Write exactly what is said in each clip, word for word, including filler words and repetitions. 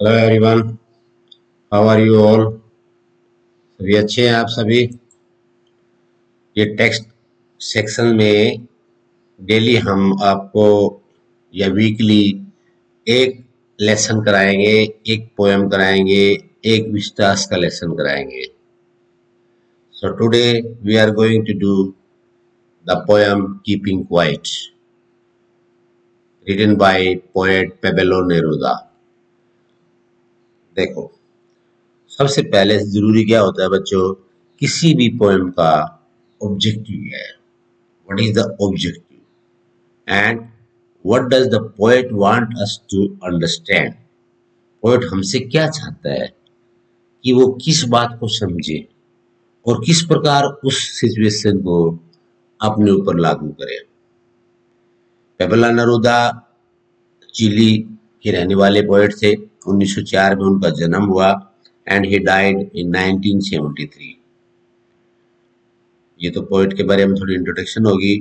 Hello everyone, how are you all. सभी अच्छे हैं आप सभी। ये टेक्स्ट सेक्शन में डेली हम आपको या वीकली एक लेसन कराएंगे, एक पोएम कराएंगे, एक विस्तास का लेसन कराएंगे। So today we are going to do the poem keeping quiet, written by poet Pablo Neruda. देखो, सबसे पहले जरूरी क्या होता है बच्चों, किसी भी पोएम का ऑब्जेक्टिव है, what is the objective and what does the poet want us to understand. Poet हमसे क्या चाहता है कि वो किस बात को समझे और किस प्रकार उस सिचुएशन को अपने ऊपर लागू करे। पाब्लो नेरुदा चिली के रहने वाले पोएट थे। उन्नीस सौ चार में उनका जन्म हुआ and he died in nineteen seventy three. ये तो पोएट के बारे में थोड़ी इंट्रोडक्शन होगी।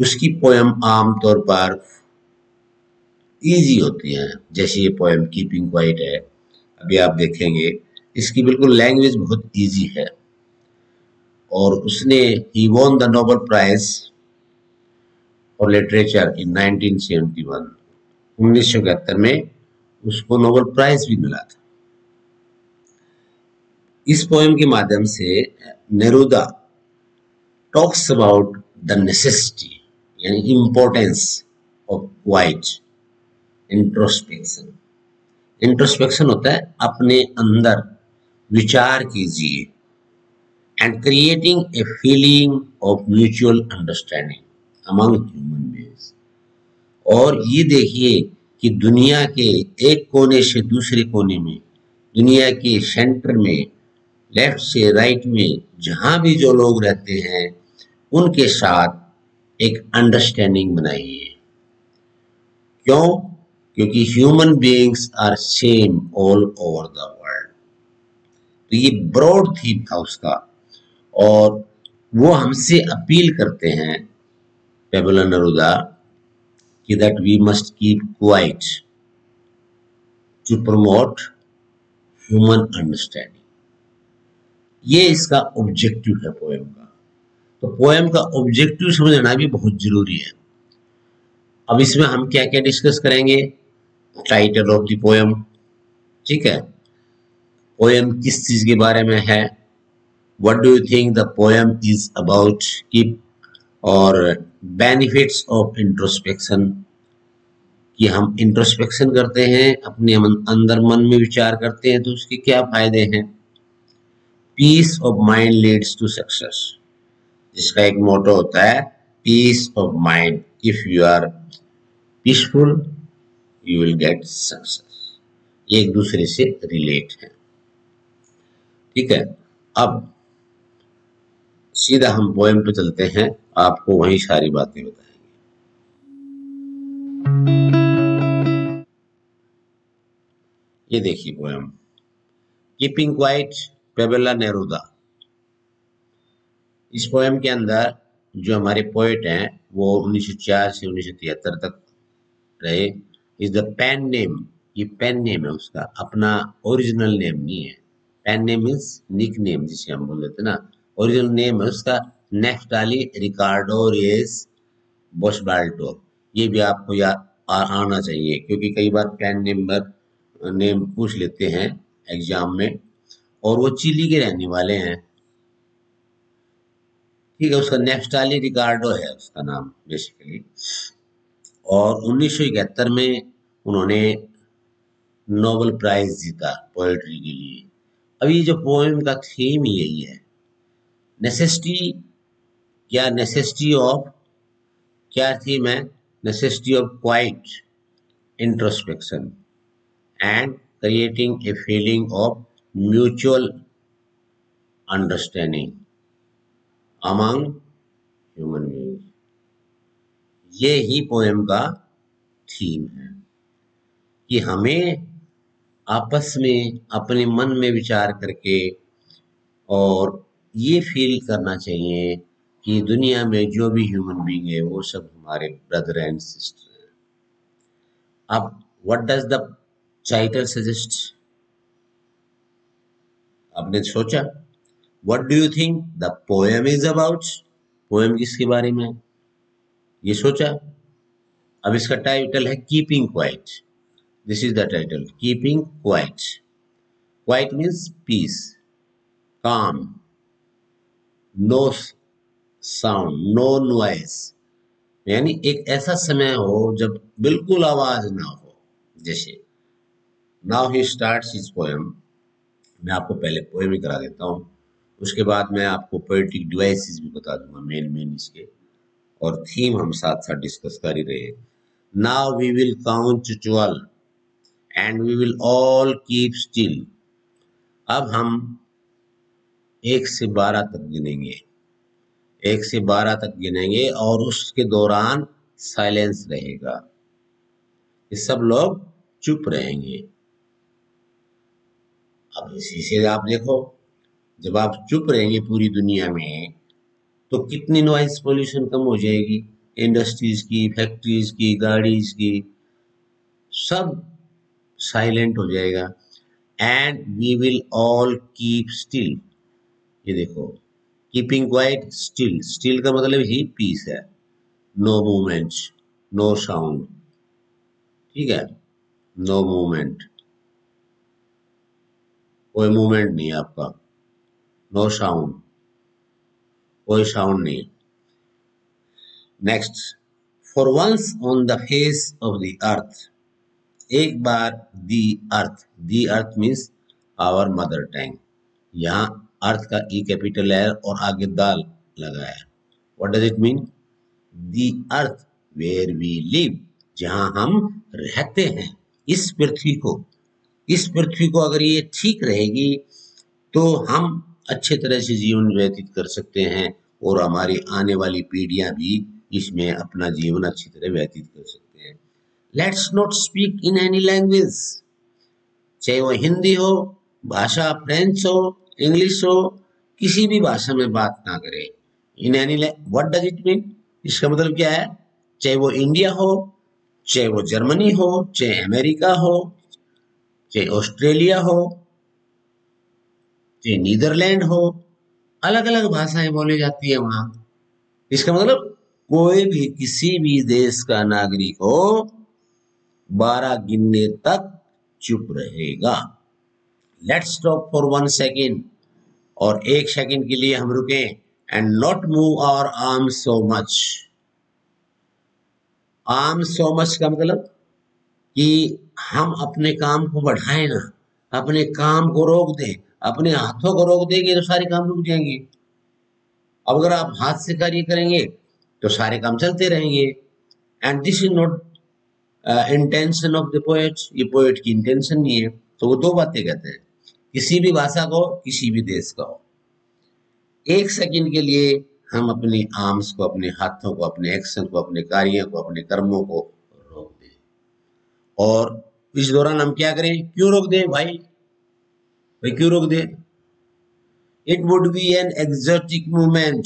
उसकी पोएम आमतौर पर इजी होती है, जैसे ये पोएम कीपिंग क्वाइट है, अभी आप देखेंगे इसकी बिल्कुल लैंग्वेज बहुत इजी है। और उसने ही won the Nobel prize for literature in nineteen seventy one. उन्नीस सौ इकहत्तर में उसको नोबेल प्राइज भी मिला था। इस पोएम के माध्यम से Neruda talks about the necessity यानी importance of quiet, introspection. Introspection होता है अपने अंदर विचार कीजिए and creating a feeling of mutual understanding among human beings. और ये देखिए कि दुनिया के एक कोने से दूसरे कोने में, दुनिया के सेंटर में, लेफ्ट से राइट में, जहाँ भी जो लोग रहते हैं उनके साथ एक अंडरस्टैंडिंग बनाइए। क्यों? क्योंकि human beings are same all over the world. तो ये ब्रॉड थीम था उसका और वो हमसे अपील करते हैं पाब्लो नेरुदा कि that we must keep quiet to promote human understanding. ये इसका ऑब्जेक्टिव है पोएम का। तो पोएम का ऑब्जेक्टिव समझना भी बहुत जरूरी है। अब इसमें हम क्या क्या डिस्कस करेंगे, टाइटल ऑफ द पोएम, ठीक है, पोएम किस चीज के बारे में है, what do you think the poem is about, keep और बेनिफिट्स ऑफ इंट्रोस्पेक्शन कि हम इंट्रोस्पेक्शन करते हैं, अपने अंदर मन में विचार करते हैं तो उसके क्या फायदे हैं। Peace of mind leads to success, जिसका एक मोटो होता है peace of mind, if you are peaceful you will get success. ये एक दूसरे से रिलेट है, ठीक है। अब सीधा हम पोएम पे चलते हैं, आपको वही सारी बातें बताएंगे। ये देखिए poem keeping quiet Pablo Neruda. इस पोएम के अंदर जो हमारे पोएट हैं वो उन्नीस सौ चार से उन्नीस सौ तिहत्तर तक रहे। इज द पेन नेम, ये पेन नेम है उसका, अपना ओरिजिनल नेम नहीं है। Pen name means nick name, जिसे हम बोल देते ना, ओरिजिनल नेम है उसका नेफ्टाली रिकार्डो रेस बोस्बाल्टो। ये भी आपको याद आना चाहिए क्योंकि कई बार पैन नंबर नेम पूछ लेते हैं एग्जाम में। और वो चिली के रहने वाले हैं, ठीक है। उसका नेफ्टाली रिकार्डो है उसका नाम बेसिकली। और उन्नीस सौ इकहत्तर में उन्होंने नोबेल प्राइज जीता पोएट्री के लिए। अब ये जो पोएम का थीम ही यही है, नेसेसिटी या नेसेसिटी ऑफ, क्या थीम है, necessity of quiet introspection and creating a feeling of mutual understanding among human beings. ये ही पोएम का थीम है कि हमें आपस में अपने मन में विचार करके और ये फील करना चाहिए कि दुनिया में जो भी ह्यूमन बीइंग है वो सब हमारे ब्रदर एंड सिस्टर हैं। अब what does the Title suggests, आपने सोचा what do you think the poem is about? Poem किसके बारे में ये सोचा? अब इसका टाइटल है keeping quiet. This is the title, keeping quiet. Quiet means peace, calm, no sound, no noise, यानी एक ऐसा समय हो जब बिल्कुल आवाज ना हो. जैसे नाउ ही स्टार्ट्स हिज पोएम. मैं आपको पहले पोएम ही करा देता हूँ, उसके बाद मैं आपको पोएटिक डिवाइसेस भी बता दूंगा, मेन मेन इसके, और थीम हम साथ साथ डिस्कस कर ही रहे. Now we will count twelve and we will all keep still. अब हम एक से बारह तक गिनेंगे, एक से बारह तक गिनेंगे और उसके दौरान साइलेंस रहेगा, ये सब लोग चुप रहेंगे. अब इसी से आप देखो, जब आप चुप रहेंगे पूरी दुनिया में तो कितनी नॉइस पोल्यूशन कम हो जाएगी, इंडस्ट्रीज की, फैक्ट्रीज की, गाड़ीज की, सब साइलेंट हो जाएगा. And we will all keep still. ये देखो, कीपिंग क्वाइट, स्टिल. स्टिल का मतलब ही पीस है, नो मूवमेंट, नो साउंड. ठीक है, नो मूवमेंट, कोई मूवमेंट नहीं है आपका, नो साउंड, कोई साउंड नहीं. Next, for once on the face of the earth. एक बार the earth, the earth means our mother tongue. यहाँ अर्थ का ई कैपिटल है और आगे दाल लगा है. What does it mean? The earth where we live, जहाँ हम रहते हैं, इस पृथ्वी को. इस पृथ्वी को अगर ये ठीक रहेगी तो हम अच्छे तरह से जीवन व्यतीत कर सकते हैं और हमारी आने वाली पीढ़ियां भी इसमें अपना जीवन अच्छी तरह व्यतीत कर सकते हैं. Let's not speak in any language, चाहे वो हिंदी हो, भाषा फ्रेंच हो, इंग्लिश हो, किसी भी भाषा में बात ना करें. In any language, what does it mean? इसका मतलब क्या है? चाहे वो इंडिया हो, चाहे वो जर्मनी हो, चाहे अमेरिका हो, चाहे ऑस्ट्रेलिया हो, चाहे नीदरलैंड हो, अलग अलग भाषाएं बोली जाती है वहां. इसका मतलब कोई भी किसी भी देश का नागरिक हो, बारह गिनने तक चुप रहेगा. Let's stop for one second, और एक सेकेंड के लिए हम रुके. And not move our arm so much. Arm so much का मतलब कि हम अपने काम को बढ़ाए ना, अपने काम को रोक दें, अपने हाथों को रोक देंगे तो सारे काम रुक जाएंगे. अब अगर आप हाथ से कार्य करेंगे तो सारे काम चलते रहेंगे. And this is not intention of the poet. ये पोएट की इंटेंशन नहीं है. तो वो दो बातें कहते हैं, किसी भी भाषा को, किसी भी देश का हो, एक सेकेंड के लिए हम अपने आर्म्स को, अपने हाथों को, अपने एक्शन को, अपने कार्य को, अपने कर्मों को रोक दें. और इस दौरान हम क्या करें? क्यों रोक दें भाई? भाई क्यों रोक दें? It would be an exotic movement.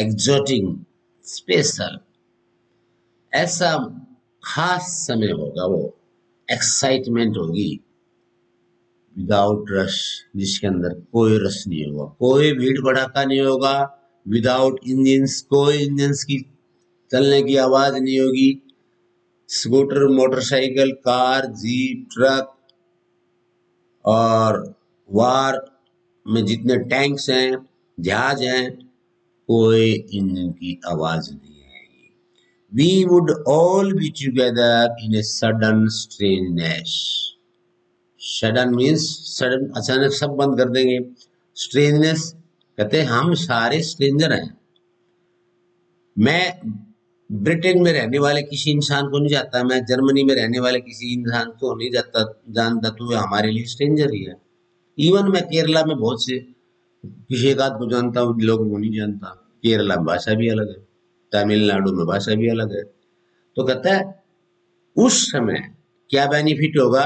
Exotic, special, ऐसा खास समय होगा वो, एक्साइटमेंट होगी, विदाउट रश, जिसके अंदर कोई रश नहीं होगा, कोई भीड़ भड़ाका नहीं होगा, विदाउट इंजन्स, कोई इंजन्स की चलने की आवाज नहीं होगी. Scooter, motorcycle, car, jeep, truck और वार में जितने टैंक्स हैं, जहाज हैं, कोई इंजन की आवाज नहीं आएगी. We would all be together in a sudden strangeness. Sudden means sudden, अचानक सब बंद कर देंगे. स्ट्रेंजनेस कहते हैं हम सारे स्ट्रेंजर हैं. मैं ब्रिटेन में रहने वाले किसी इंसान को नहीं जाता, मैं जर्मनी में रहने वाले किसी इंसान को नहीं जाता जानता, तो वह हमारे लिए स्ट्रेंजर ही है. इवन मैं केरला में बहुत से किसी एक आध को जानता हूँ, लोगों को नहीं जानता. केरला में भाषा भी अलग है, तमिलनाडु में भाषा भी अलग है. तो कहता है उस समय क्या बेनिफिट होगा?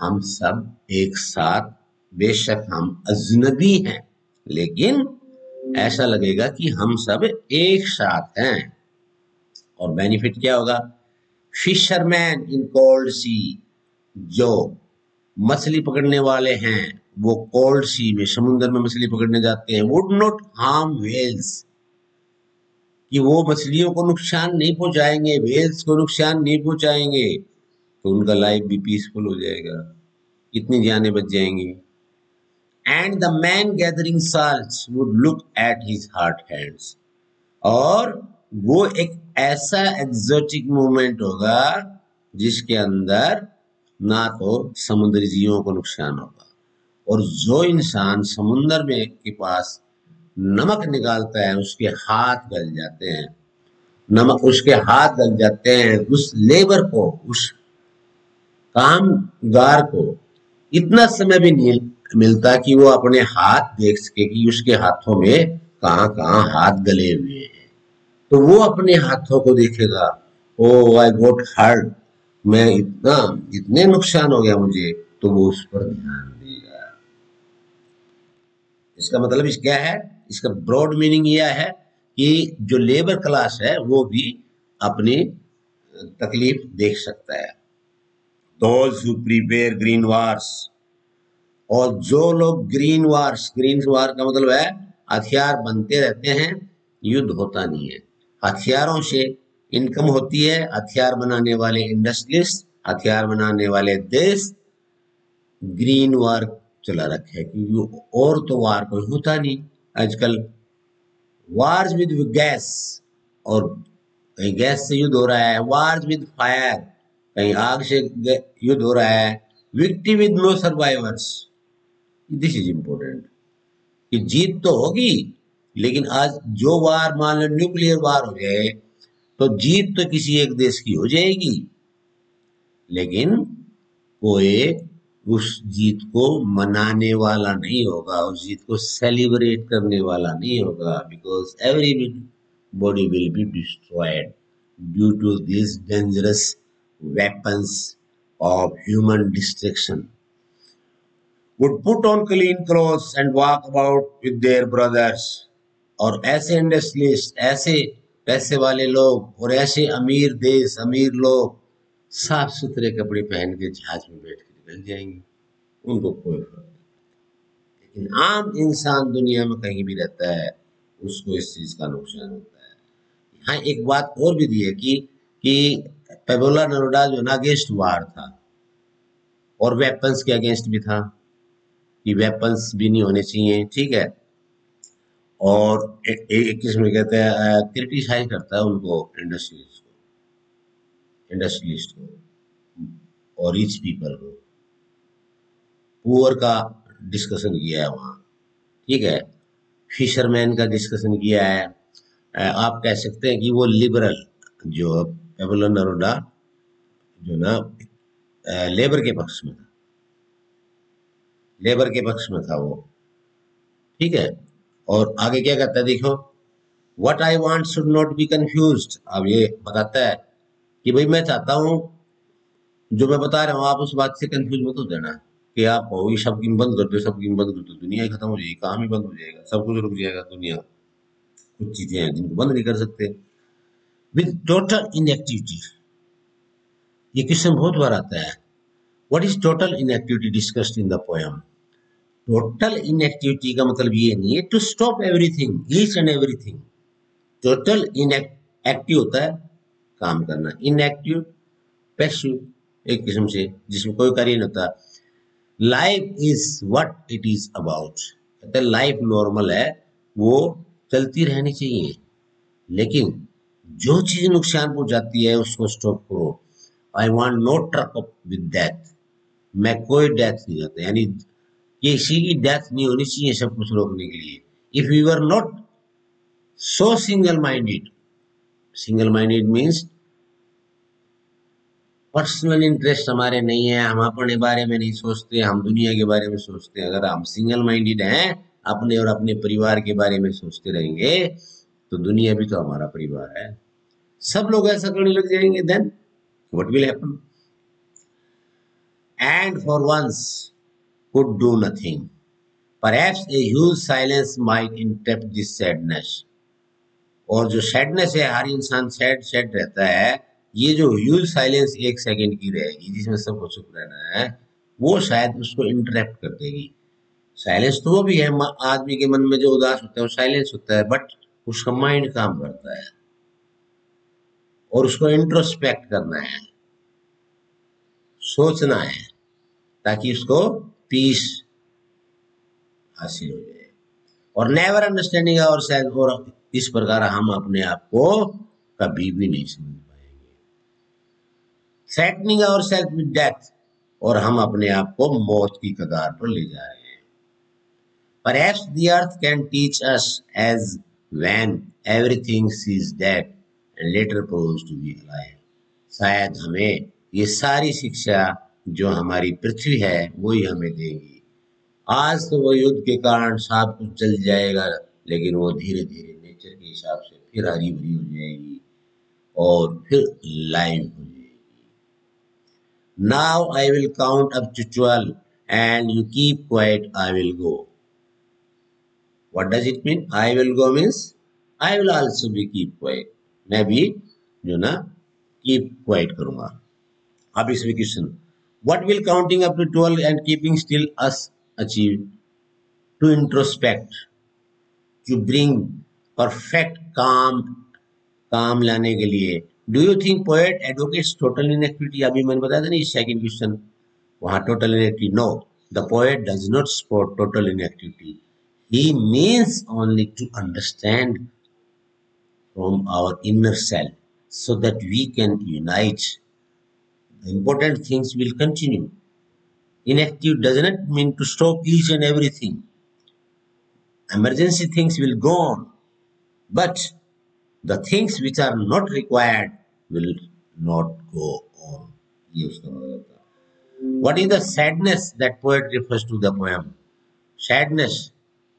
हम सब एक साथ, बेशक हम अजनबी हैं लेकिन ऐसा लगेगा कि हम सब एक साथ हैं. और बेनिफिट क्या होगा? फिशरमैन इन कोल्ड सी, जो मछली पकड़ने वाले हैं वो कोल्ड सी में, समुद्र में मछली पकड़ने जाते हैं, वुड नॉट हार्म व्हेल्स, कि वो मछलियों को नुकसान नहीं पहुंचाएंगे, व्हेल्स को नुकसान नहीं पहुंचाएंगे, तो उनका लाइफ भी पीसफुल हो जाएगा, कितनी जानें बच जाएंगी। And the man gathering salts would look at his hot hands, और वो एक ऐसा एक्सोटिक मूवमेंट होगा जिसके अंदर ना तो समुद्री जीवों को नुकसान होगा, और जो इंसान समुद्र में के पास नमक निकालता है उसके हाथ गल जाते हैं, नमक उसके हाथ गल जाते हैं। उस लेबर को, उस कामगार को इतना समय भी नहीं मिलता कि वो अपने हाथ देख सके कि उसके हाथों में कहाँ कहाँ हाथ गले हुए हैं, तो वो अपने हाथों को देखेगा, ओ आई गोट हर्ट, मैं इतना इतने नुकसान हो गया मुझे, तो वो उस पर ध्यान देगा। इसका मतलब इस क्या है, इसका ब्रॉड मीनिंग यह है कि जो लेबर क्लास है वो भी अपनी तकलीफ देख सकता है। Those who prepare green wars, और जो लोग ग्रीन वार्स, ग्रीन वार का मतलब है हथियार बनते रहते हैं, युद्ध होता नहीं है, हथियारों से इनकम होती है, हथियार बनाने वाले इंडस्ट्रियलिस्ट, हथियार बनाने वाले देश ग्रीन वार चला रखे है, क्योंकि और तो वार कोई होता नहीं आजकल। वार्स विद गैस, और कहीं गैस से युद्ध हो रहा है, वार्स विद फायर, कहीं आग से युद्ध हो रहा है, victory with no survivors. This is important कि जीत तो होगी, लेकिन आज जो वार मान लो न्यूक्लियर वार हो जाए तो जीत तो किसी एक देश की हो जाएगी, लेकिन कोई उस जीत को मनाने वाला नहीं होगा, उस जीत को सेलिब्रेट करने वाला नहीं होगा, because every body will be destroyed due to this dangerous weapons of human destruction, would put on clean clothes and walk about with their brothers, और ऐसे इंडस्ट्रियलिस्ट, ऐसे पैसे वाले लोग और ऐसे अमीर देश, अमीर लोग साफ सुथरे कपड़े पहन के जहाज में बैठ के निकल जाएंगे, उनको कोई फर्क नहीं। लेकिन आम इंसान दुनिया में कहीं भी रहता है उसको इस चीज का नुकसान होता है। यहाँ एक बात और भी दी है कि कि पैबोला नरोडा जो ना अगेंस्ट वार था और वेपन्स के अगेंस्ट भी था कि वेपन्स भी नहीं होने चाहिए, ठीक है, और एक किस्म में कहते हैं क्रिटिसाइज करता है उनको, इंडस्ट्रियलिस्ट को, इंडस्ट्रियलिस्ट को और रिच पीपल को, पुअर का डिस्कशन किया है वहाँ, ठीक है, फिशरमैन का डिस्कशन किया है। आप कह सकते हैं कि वो लिबरल जो पैबोला नरोडा जो ना लेबर के पक्ष में था, लेबर के पक्ष में था वो, ठीक है। और आगे क्या कहता है, देखो, what I want should not be confused. अब ये बताता है कि भाई मैं चाहता हूँ, जो मैं बता रहा हूँ आप उस बात से कंफ्यूज मत हो देना कि आप हो सब की बंद कर दो, सब की बंद कर दो, दुनिया ही खत्म हो जाएगी, काम ही बंद हो जाएगा, सब कुछ रुक जाएगा। दुनिया कुछ चीजें हैं जिनको बंद नहीं कर सकते, विद टोटल इनएक्टिविटी। ये क्वेश्चन बहुत बार आता है, what is total inactivity discussed in the poem. Total inactivity का मतलब ये नहीं है to stop everything, each and everything. Total inactive होता है काम करना, इनएक्टिव पैसिव एक किस्म से, जिसमें कोई कार्य नहीं होता। Life is what it is about. Life normal है, वो चलती रहनी चाहिए, लेकिन जो चीज नुकसान पहुंचाती है उसको स्टॉप करो। I want no truck up with death, मैं कोई डेथ नहीं चाहता, यानी ये किसी की डेथ नहीं होनी चाहिए सब कुछ रोकने के लिए। If you are not so single minded, single minded means personal interest हमारे नहीं है, हम अपने बारे में नहीं सोचते, हम दुनिया के बारे में सोचते हैं। अगर हम सिंगल माइंडेड हैं, अपने और अपने परिवार के बारे में सोचते रहेंगे, तो दुनिया भी तो हमारा परिवार है, सब लोग ऐसा करने लग जाएंगे, then what will happen. And for once could do nothing, perhaps a huge silence might interrupt this sadness. और जो सैडनेस है, हर इंसान सैड सैड रहता है, ये जो ह्यूज साइलेंस एक सेकेंड की रहेगी जिसमें सबको चुप रहना है, वो शायद उसको इंटरप्ट कर देगी। साइलेंस तो वो भी है, आदमी के मन में जो उदास होता है वो साइलेंस होता है, बट उसका माइंड काम करता है और उसको इंट्रोस्पेक्ट करना है, सोचना है, ताकि उसको पीस हासिल हो जाए। और नेवर अंडरस्टैंडिंग और शायद और इस प्रकार हम अपने आप को कभी भी नहीं समझ पाएंगे। थ्रेटनिंग और सेल्फ विद डेथ, और हम अपने आप को मौत की कगार पर ले जा रहे हैं। Perhaps the earth can teach us as when everything sees dead and later proves to be alive. शायद हमें ये सारी शिक्षा जो हमारी पृथ्वी है वही हमें देगी। आज तो वो युद्ध के कारण सब कुछ जल जाएगा, लेकिन वो धीरे धीरे नेचर के हिसाब से फिर हरी भरी हो जाएगी और फिर लाइव हो जाएगी। Now I will count up to twelve and you keep quiet, I will go. What does it mean? I will go means I will also be keep quiet. मैं भी जो ना keep quiet करूँगा। अब इसमें question, what will counting up to twelve and keeping still us achieve? To introspect, to bring perfect calm, calm लाने के लिए। Do you think poet advocates total inactivity? अभी मैंने बताया था ना इस सेकंड क्वेश्चन, वहाँ total inactivity। No, the poet does not support total inactivity. He means only to understand from our inner self so that we can unite. The important things will continue. Inactive does not mean to stop each and everything. Emergency things will go on, but the things which are not required will not go on. What is the sadness that poet refers to the poem? Sadness.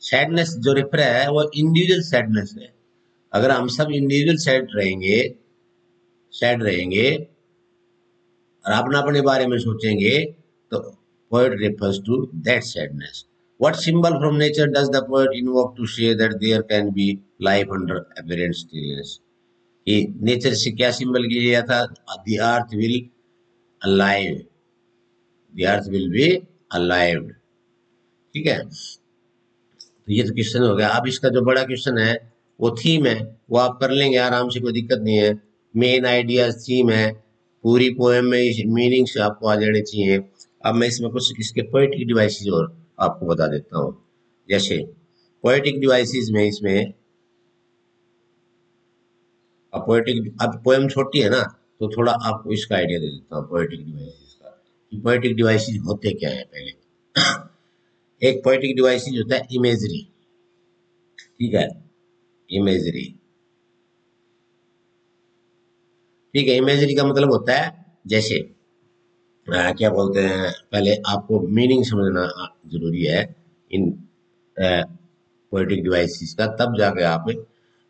Sadness जो refer है वो individual sadness है। अगर हम सब individual sad रहेंगे sad रहेंगे और अपना अपने बारे में सोचेंगे तो poet refers to that sadness. What symbol from nature does the poet invoke to say that there can be life under apparent stillness? ये नेचर से क्या सिंबल किया था? The earth will alive, the earth will be alive. ठीक है, तो ये तो क्वेश्चन हो गया। अब इसका जो बड़ा क्वेश्चन है वो थीम है, वो आप कर लेंगे आराम से, कोई दिक्कत नहीं है। मेन आइडियाज थीम है, पूरी पोएम में मीनिंग्स आपको आ जाने चाहिए। अब मैं इसमें कुछ इसके पोएटिक डिवाइसेस और आपको बता देता हूँ। जैसे पोएटिक डिवाइसेस में इसमें अब पोएटिक, अब पोएम छोटी है ना, तो थोड़ा आपको इसका आइडिया दे देता हूँ पोएटिक डिवाइसेस का, कि पोएटिक डिवाइसेस होते क्या है। पहले एक पोएटिक डिवाइस होता है इमेजरी, ठीक है, इमेजरी। ठीक है, इमेजरी का मतलब होता है जैसे आ, क्या बोलते हैं, पहले आपको मीनिंग समझना जरूरी है इन पोएटिक डिवाइसेस का, तब जाके आप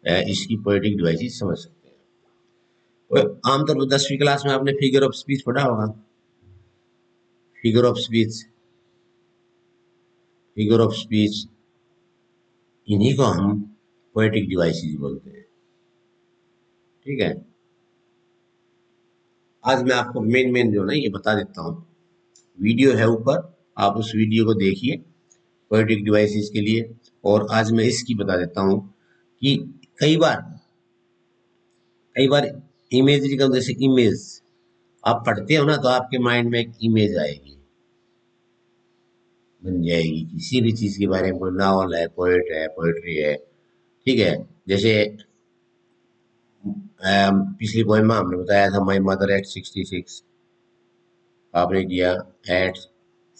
आ, इसकी पोएटिक डिवाइसेस समझ सकते हैं। आमतौर पर दसवीं क्लास में आपने फिगर ऑफ स्पीच पढ़ा होगा, figure of speech, figure of speech, इन्हीं को हम पोएटिक डिवाइसेस बोलते हैं। ठीक है, आज मैं आपको मेन मेन जो ना ये बता देता हूँ। वीडियो है ऊपर, आप उस वीडियो को देखिए पोएटिक डिवाइसेस के लिए। और आज मैं इसकी बता देता हूँ कि कई बार कई बार इमेज निकल, जैसे इमेज आप पढ़ते हो ना तो आपके माइंड में एक इमेज आएगी, बन जाएगी किसी भी चीज़ के बारे में, कोई नावल है, पोएट है, पोएट्री है। ठीक है, जैसे पिछली पोएम में हमने बताया था my mother at sixty six, आपने किया एट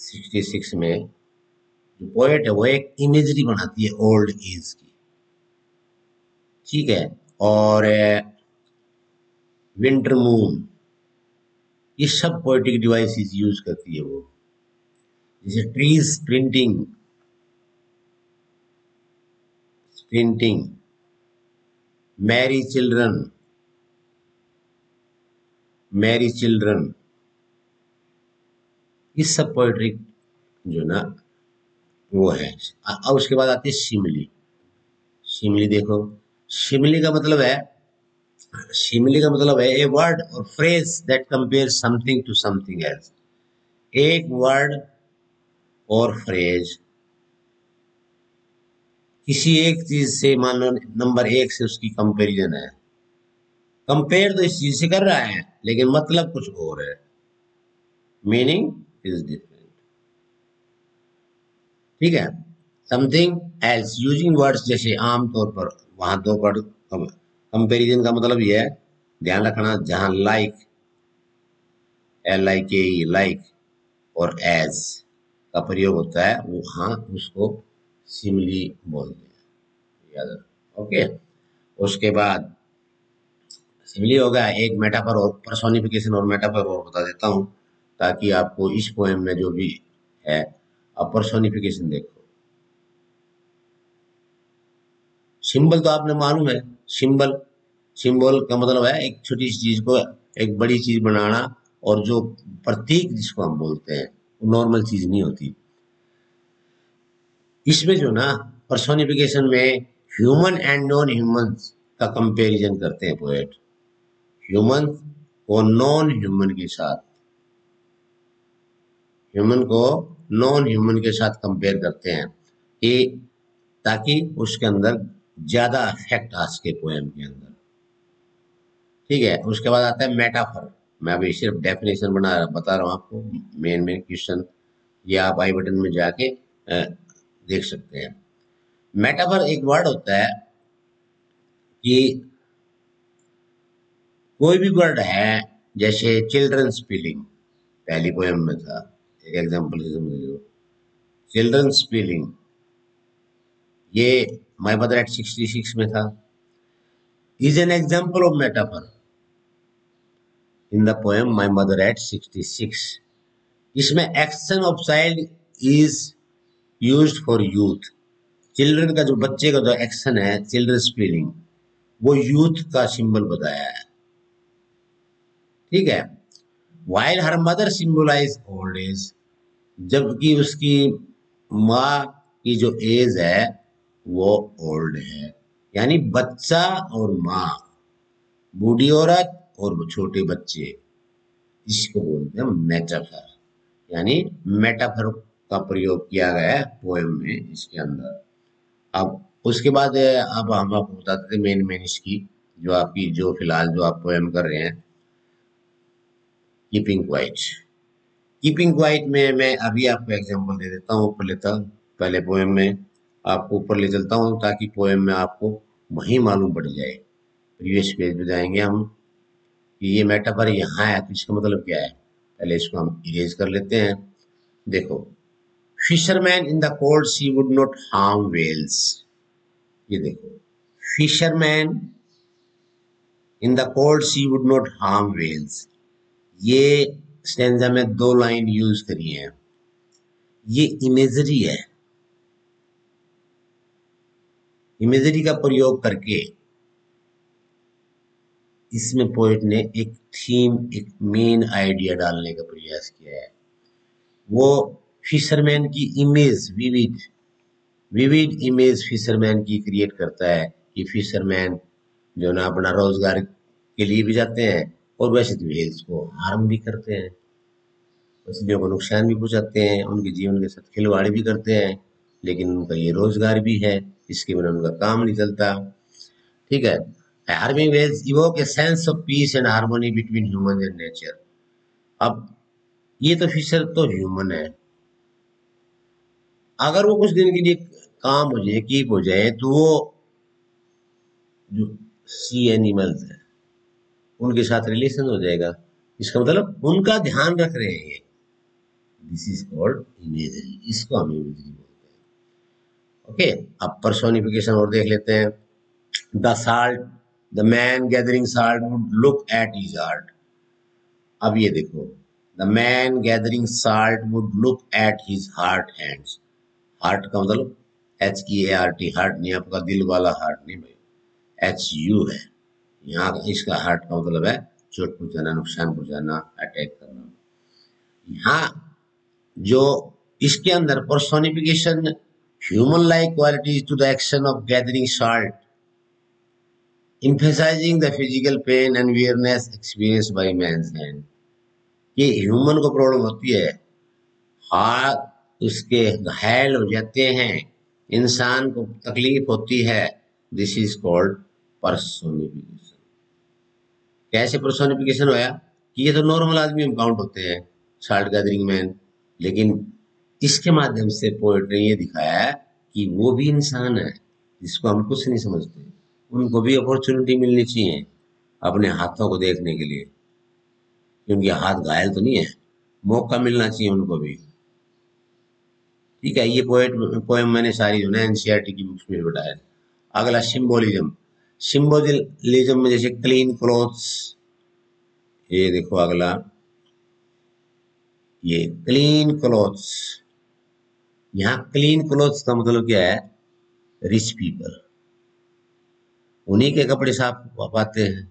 सिक्सटी सिक्स में जो पोएट है वो एक इमेजरी बनाती है ओल्ड एज की। ठीक है, और विंटर मून, ये सब पोएटिक डिवाइसेस यूज करती है वो। जैसे trees printing, printing, merry children, merry children, इस सब पोएट्री जो ना वो है। अब उसके बाद आती है शिमली। शिमली देखो, शिमली का मतलब है शिमली का मतलब है ए वर्ड और phrase that compare something to something else. एक वर्ड और फ्रेज किसी एक चीज से, मान लो नंबर एक से उसकी कंपेरिजन है, कंपेयर तो इस चीज से कर रहा है लेकिन मतलब कुछ और है, मीनिंग इज डिफरेंट। ठीक है, समथिंग एल्स यूजिंग वर्ड्स, जैसे आमतौर पर वहां दो वर्ड कंपेरिजन का मतलब यह है, ध्यान रखना, जहां लाइक एल आई के ई लाइक और एज का प्रयोग होता है वहां उसको सिमिली बोलते हैं, याद रखो। ओके, उसके बाद सिमिली हो गया, एक मेटाफर और पर्सोनिफिकेशन और मेटाफर और बता देता हूँ ताकि आपको इस पोएम में जो भी है आप पर्सोनिफिकेशन देखो। सिंबल तो आपने मालूम है, सिंबल सिंबल का मतलब है एक छोटी सी चीज को एक बड़ी चीज बनाना, और जो प्रतीक जिसको हम बोलते हैं वो नॉर्मल चीज नहीं होती। इसमें जो ना पर्सोनिफिकेशन में ह्यूमन एंड नॉन ह्यूमंस का कंपैरिजन करते हैं पोएट, ह्यूमन को नॉन ह्यूमन के साथ, ह्यूमन को नॉन ह्यूमन के साथ कंपेयर करते हैं कि ताकि उसके अंदर ज्यादा इफेक्ट आ सके पोएम के अंदर। ठीक है, उसके बाद आता है मेटाफर। मैं अभी सिर्फ डेफिनेशन बना बता रहा हूँ आपको, मेन मेन क्वेश्चन ये आप आई बटन में जाके देख सकते हैं। मेटाफर एक वर्ड होता है कि कोई भी वर्ड है, जैसे चिल्ड्रंस फीलिंग पहली पोएम में था, एक एग्जांपल से समझ लो, चिल्ड्रंस फीलिंग ये my mother at sixty six में था, is an example of metaphor in the poem my mother at sixty six. इसमें action of child is used for youth, children का जो बच्चे का जो एक्शन है चिल्ड्रंस फीलिंग वो यूथ का सिंबल बताया है। ठीक है, while her mother symbolize old age, जबकि उसकी माँ की जो एज है वो ओल्ड है, यानी बच्चा और माँ, बूढ़ी औरत और छोटे बच्चे, इसको बोलते हैं मेटाफर, यानी मेटाफर का प्रयोग किया गया है पोएम में इसके अंदर। अब उसके बाद अब हम आपको बताते थे मेन मेन इसकी जो आपकी जो फिलहाल जो आप पोएम कर रहे हैं, कीपिंग क्वाइट। कीपिंग क्वाइट में मैं अभी आपको एग्जांपल दे देता हूँ, ऊपर लेता पहले पोएम में आपको ऊपर ले चलता हूँ ताकि पोएम में आपको वहीं मालूम पड़ जाए। प्रीवियस पेज पे जाएंगे हम कि ये मेटाफर यहाँ है तो इसका मतलब क्या है, पहले इसको हम इरेज कर लेते हैं। देखो, fisherman in the cold sea would not harm whales, ये देखो, fisherman in the cold sea would not harm whales, ये स्टेंजा में दो लाइन यूज करी है, ये इमेजरी है, इमेजरी का प्रयोग करके इसमें पोएट ने एक थीम, एक मेन आइडिया डालने का प्रयास किया है। वो फिशरमैन की इमेज, विविध विविध इमेज फिशरमैन की क्रिएट करता है कि फिशरमैन जो ना अपना रोजगार के लिए भी जाते हैं और वैसे तो व्हेल्स को हार्म भी करते हैं, मछलियों को नुकसान भी पहुँचाते हैं, उनके जीवन के साथ खिलवाड़ भी करते हैं, लेकिन उनका ये रोजगार भी है, इसके बिना उनका काम नहीं चलता। ठीक है, harming whales evoke a sense of peace and harmony between human and nature. अब ये तो फिशर तो ह्यूमन है, अगर वो कुछ दिन के लिए काम हो जाए, कीप हो जाए, तो वो जो सी एनिमल्स है उनके साथ रिलेशन हो जाएगा, इसका मतलब उनका ध्यान रख रहे हैं। दिस इज कॉल्ड इमेजरी, इसको हम इमेजरी बोलते हैं। ओके, अब पर्सोनिफिकेशन और देख लेते हैं। The salt the man gathering salt would look at his art, अब ये देखो, the man gathering salt would look at his heart hands, heart का मतलब H E A R T, heart नहीं आपका दिल वाला हार्ट नहीं भाई, एच यू है यहाँ इसका, हार्ट का मतलब है चोट पहुँचाना, नुकसान पहुँचाना, अटैक करना। यहाँ जो इसके अंदर personification human like qualities to the action of gathering salt emphasizing the physical pain and weariness experienced by man's hand. ये ह्यूमन को प्रॉब्लम होती है, हाथ उसके घायल हो जाते हैं, इंसान को तकलीफ होती है. This is called personification. कैसे पर्सोनिफिकेशन होया कि ये तो नॉर्मल आदमी हम काउंट होते हैं, शार्ट गैदरिंग मैन, लेकिन इसके माध्यम से पोएट ने ये दिखाया कि वो भी इंसान है जिसको हम कुछ नहीं समझते, उनको भी अपॉर्चुनिटी मिलनी चाहिए अपने हाथों को देखने के लिए, क्योंकि हाथ घायल तो नहीं है, मौका मिलना चाहिए उनको भी. ठीक है, ये पोएट पोएम मैंने सारी जो ना एनसीईआरटी की बुक्स में बताया. अगला सिंबोलिज्म. सिंबोलिज्म में जैसे क्लीन क्लोथ्स, ये देखो अगला, ये क्लीन क्लोथ्स. यहाँ क्लीन क्लोथ्स का मतलब क्या है? रिच पीपल, उन्हीं के कपड़े साफ पाते हैं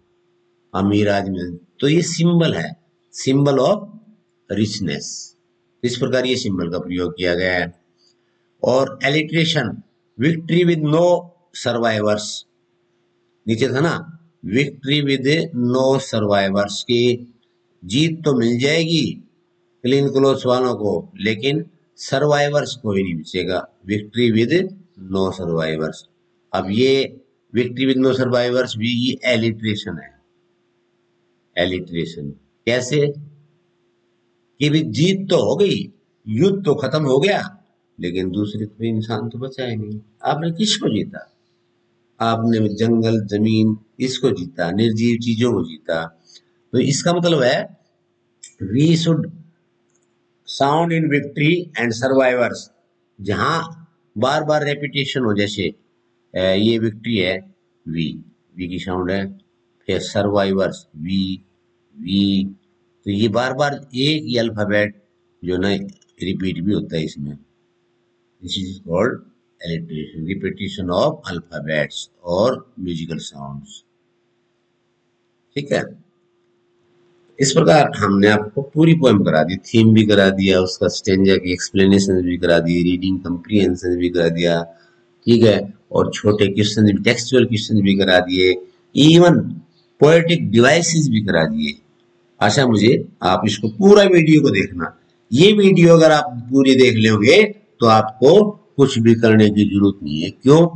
अमीर आदमी. तो ये सिंबल है, सिंबल ऑफ रिचनेस. इस प्रकार ये सिंबल का प्रयोग किया गया है. और alliteration, victory with no survivors. नीचे था ना, विक्ट्री विद नो सर्वाइवर्स की जीत तो मिल जाएगी क्लीन क्लोथ्स वालों को, लेकिन सर्वाइवर्स कोई नहीं बचेगा. Victory with no survivors. अब ये विक्ट्री विद नो सर्वाइवर्स भी ये एलिट्रेशन है. एलिट्रेशन कैसे कि भी जीत तो हो गई, युद्ध तो खत्म हो गया, लेकिन दूसरे कोई इंसान तो बचा ही नहीं. आपने किसको जीता? आपने जंगल जमीन इसको जीता, निर्जीव चीजों को जीता. तो इसका मतलब है we should sound in victory and survivors. जहां बार बार रेपिटेशन हो, जैसे ये विक्ट्री है, वी वी की साउंड है, फिर सर्वाइवर्स वी वी. तो ये बार बार एक ही अल्फाबेट जो ना रिपीट भी होता है इसमें. This is called alliteration, repetition of alphabets और म्यूजिकल साउंड्स. ठीक है, इस प्रकार हमने आपको पूरी पोएम करा दी, थीम भी करा दिया, उसका स्टेंजा की एक्सप्लेनेशन भी करा दी, रीडिंग कंप्रीहेंशन भी करा दिया. ठीक है, और छोटे क्वेश्चन भी, टेक्सचुअल क्वेश्चन भी करा दिए, इवन पोएटिक डिवाइसेस भी करा दिए. आशा मुझे आप इसको पूरा वीडियो को देखना. ये वीडियो अगर आप पूरी देख लोगे तो आपको कुछ भी करने की जरूरत नहीं है. क्यों?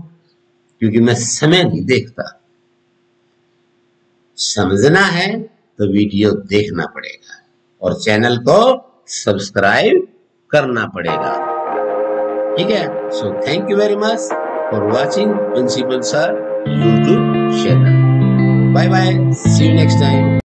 क्योंकि मैं समय नहीं देखता. समझना है तो वीडियो देखना पड़ेगा और चैनल को सब्सक्राइब करना पड़ेगा. ठीक है, so thank you very much for watching principal sir YouTube channel. Bye bye, see you next time.